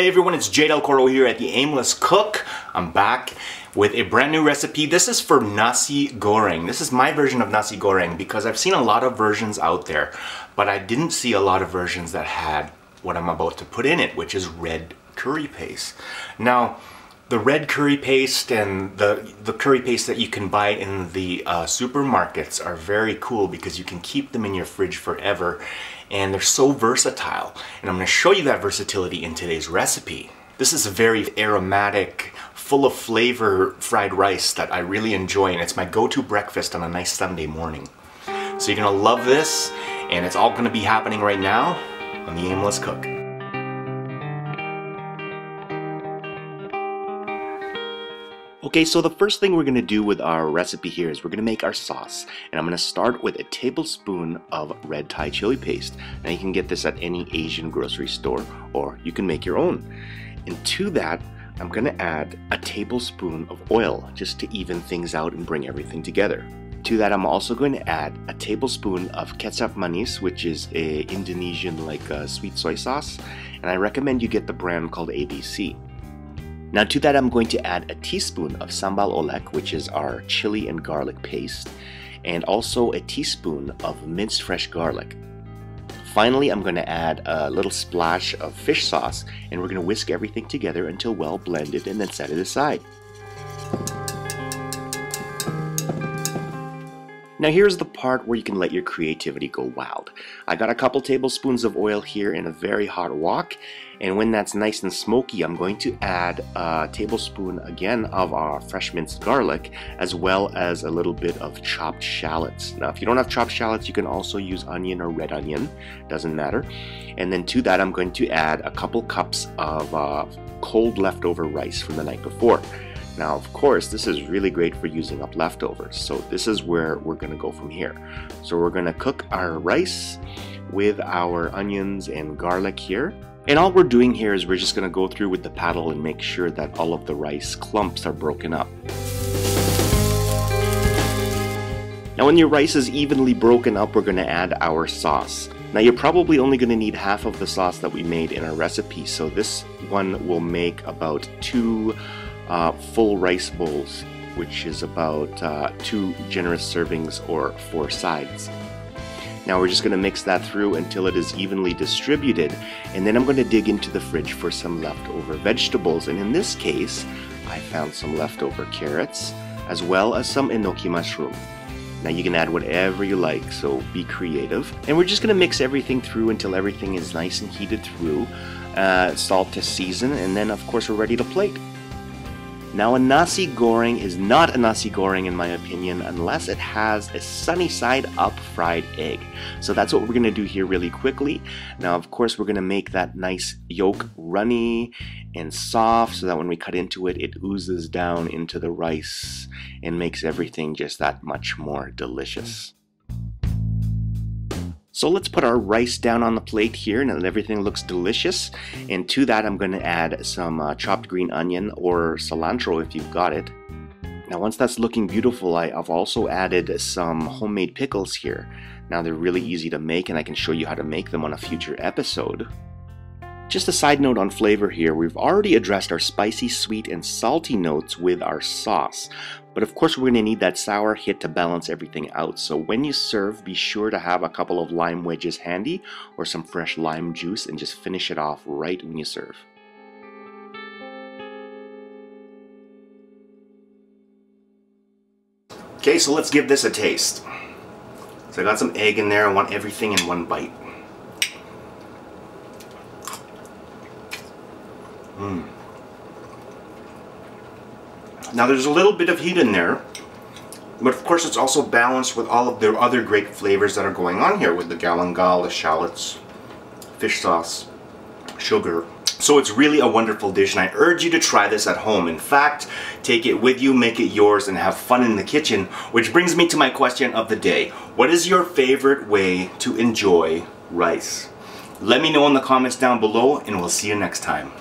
Hey everyone, it's Jay del Corro here at The Aimless Cook. I'm back with a brand new recipe. This is for nasi goreng. This is my version of nasi goreng because I've seen a lot of versions out there, but I didn't see a lot of versions that had what I'm about to put in it, which is red curry paste. Now, the red curry paste and the curry paste that you can buy in the supermarkets are very cool because you can keep them in your fridge forever and they're so versatile. And I'm going to show you that versatility in today's recipe. This is a very aromatic, full of flavor fried rice that I really enjoy, and it's my go-to breakfast on a nice Sunday morning. So you're going to love this, and it's all going to be happening right now on The Aimless Cook. Okay, so the first thing we're going to do with our recipe here is we're going to make our sauce. And I'm going to start with a tablespoon of red Thai chili paste. Now you can get this at any Asian grocery store, or you can make your own. And to that, I'm going to add a tablespoon of oil just to even things out and bring everything together. To that, I'm also going to add a tablespoon of kecap manis, which is a Indonesian sweet soy sauce. And I recommend you get the brand called ABC. Now to that, I'm going to add a teaspoon of sambal olek, which is our chili and garlic paste, and also a teaspoon of minced fresh garlic. Finally, I'm going to add a little splash of fish sauce, and we're going to whisk everything together until well blended and then set it aside. Now here's the part where you can let your creativity go wild. I got a couple tablespoons of oil here in a very hot wok, and when that's nice and smoky, I'm going to add a tablespoon again of our fresh minced garlic, as well as a little bit of chopped shallots. Now if you don't have chopped shallots, you can also use onion or red onion, doesn't matter. And then to that, I'm going to add a couple cups of cold leftover rice from the night before. Now, of course, this is really great for using up leftovers, so this is where we're going to go from here. So we're going to cook our rice with our onions and garlic here. And all we're doing here is we're just going to go through with the paddle and make sure that all of the rice clumps are broken up. Now when your rice is evenly broken up, we're going to add our sauce. Now you're probably only going to need half of the sauce that we made in our recipe, so this one will make about two full rice bowls, which is about 2 generous servings or 4 sides. Now we're just going to mix that through until it is evenly distributed, and then I'm going to dig into the fridge for some leftover vegetables, and in this case I found some leftover carrots as well as some enoki mushroom. Now you can add whatever you like, so be creative. And we're just going to mix everything through until everything is nice and heated through, salt to season, and then of course we're ready to plate. Now a nasi goreng is not a nasi goreng in my opinion unless it has a sunny side up fried egg. So that's what we're going to do here really quickly. Now of course we're going to make that nice yolk runny and soft so that when we cut into it, it oozes down into the rice and makes everything just that much more delicious. So let's put our rice down on the plate here and everything looks delicious. And to that, I'm going to add some chopped green onion or cilantro if you've got it. Now once that's looking beautiful, I've also added some homemade pickles here. Now they're really easy to make, and I can show you how to make them on a future episode. Just a side note on flavor here, we've already addressed our spicy, sweet, and salty notes with our sauce. But of course we're going to need that sour hit to balance everything out. So when you serve, be sure to have a couple of lime wedges handy or some fresh lime juice, and just finish it off right when you serve. Okay, so let's give this a taste. So I got some egg in there. I want everything in one bite. Now there's a little bit of heat in there, but of course it's also balanced with all of the other great flavors that are going on here with the galangal, the shallots, fish sauce, sugar. So it's really a wonderful dish, and I urge you to try this at home. In fact, take it with you, make it yours, and have fun in the kitchen. Which brings me to my question of the day. What is your favorite way to enjoy rice? Let me know in the comments down below, and we'll see you next time.